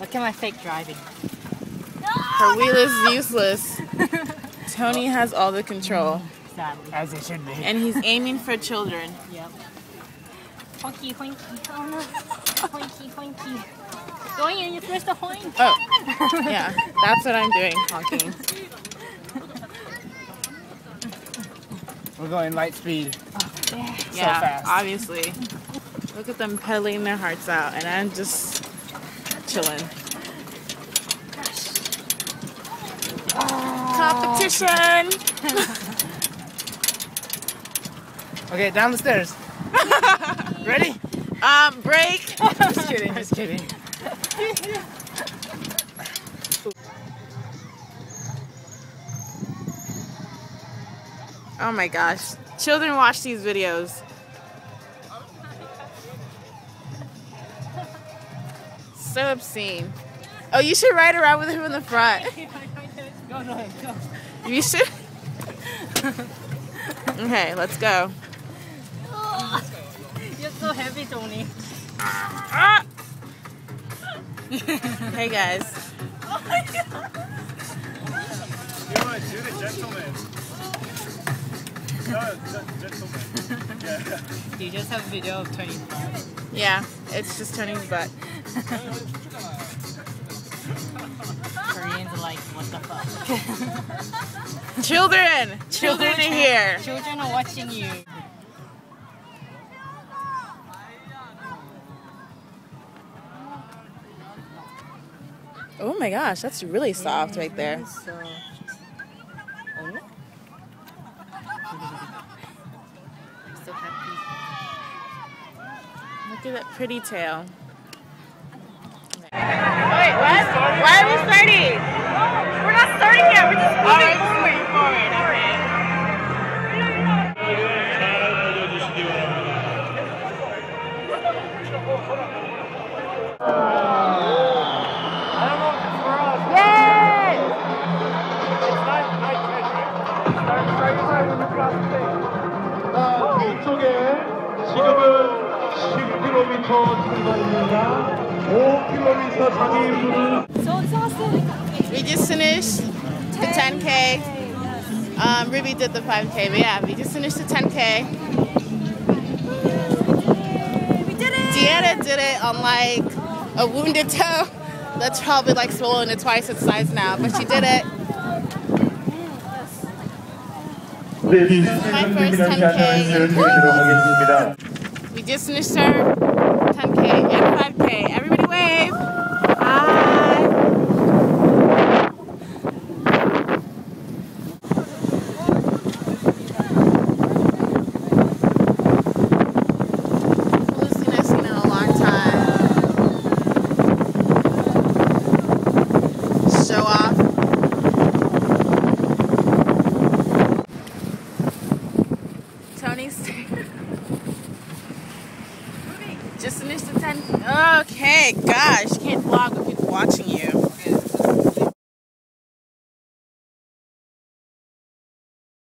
Look at my fake driving. Her wheel is useless. Tony has all the control. Sadly. As it should be. And he's aiming for children. Yep. Hoinky, hoinky. Oh no. Hoinky, hoinky. Going in, you're supposed to hoink. Oh. Yeah. That's what I'm doing, honking. We're going light speed. Oh, yeah. So yeah, fast. Obviously. Look at them pedaling their hearts out, and I'm just chilling. Competition! Okay, down the stairs. Ready? Break! Just kidding, just kidding. Oh my gosh. Children watch these videos. So obscene. Oh, you should ride around with him in the front. Go, no, go. You should. Okay, let's go. Oh, you're so heavy, Tony. Ah. Hey guys. Oh my God. You want to do the gentleman? No, gentleman. Yeah. Do you just have a video of Tony's butt? Yeah, it's just Tony's butt. Koreans are like, what the fuck? Children! Children are here! Children are watching you. Oh my gosh, that's really soft right there. So... Oh. I'm so happy. Look at that pretty tail. Wait, what? Why are we starting? We're not starting yet, we're just moving forward. Okay. I don't know if it's for us. Yes! It's not my We just finished the 10K. Ruby did the 5K, but yeah, we just finished the 10K. We did it! Deanna did it on like a wounded toe. That's probably like swollen to twice its size now, but she did it. This is my first 10K. Woo! We just finished our 10K and 5K. Everybody wave! Just finished the 10. Okay, gosh, can't vlog.